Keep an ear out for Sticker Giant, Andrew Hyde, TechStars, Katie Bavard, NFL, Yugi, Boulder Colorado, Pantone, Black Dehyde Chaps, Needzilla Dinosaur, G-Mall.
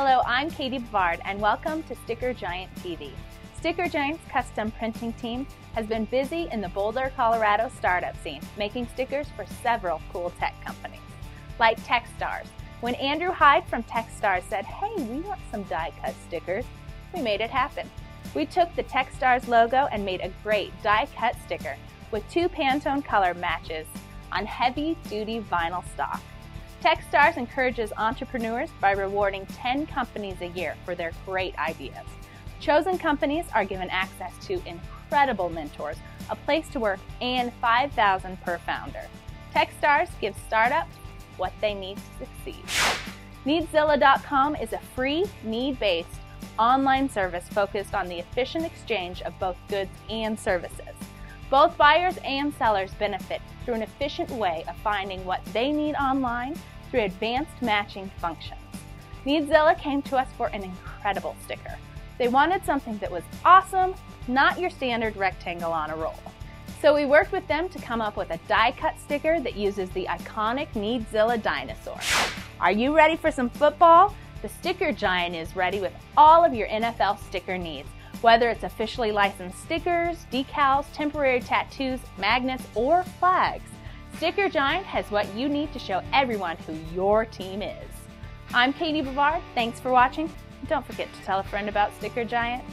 Hello, I'm Katie Bavard, and welcome to Sticker Giant TV. Sticker Giant's custom printing team has been busy in the Boulder, Colorado startup scene, making stickers for several cool tech companies, like TechStars. When Andrew Hyde from TechStars said, "Hey, we want some die-cut stickers," we made it happen. We took the TechStars logo and made a great die-cut sticker with two Pantone color matches on heavy-duty vinyl stock. TechStars encourages entrepreneurs by rewarding 10 companies a year for their great ideas. Chosen companies are given access to incredible mentors, a place to work, and $5,000 per founder. TechStars gives startups what they need to succeed. Needzilla.com is a free, need-based online service focused on the efficient exchange of both goods and services. Both buyers and sellers benefit through an efficient way of finding what they need online through advanced matching functions. Needzilla came to us for an incredible sticker. They wanted something that was awesome, not your standard rectangle on a roll. So we worked with them to come up with a die-cut sticker that uses the iconic Needzilla dinosaur. Are you ready for some football? The Sticker Giant is ready with all of your NFL sticker needs. Whether it's officially licensed stickers, decals, temporary tattoos, magnets, or flags, Sticker Giant has what you need to show everyone who your team is. I'm Katie Bavard. Thanks for watching. Don't forget to tell a friend about Sticker Giant.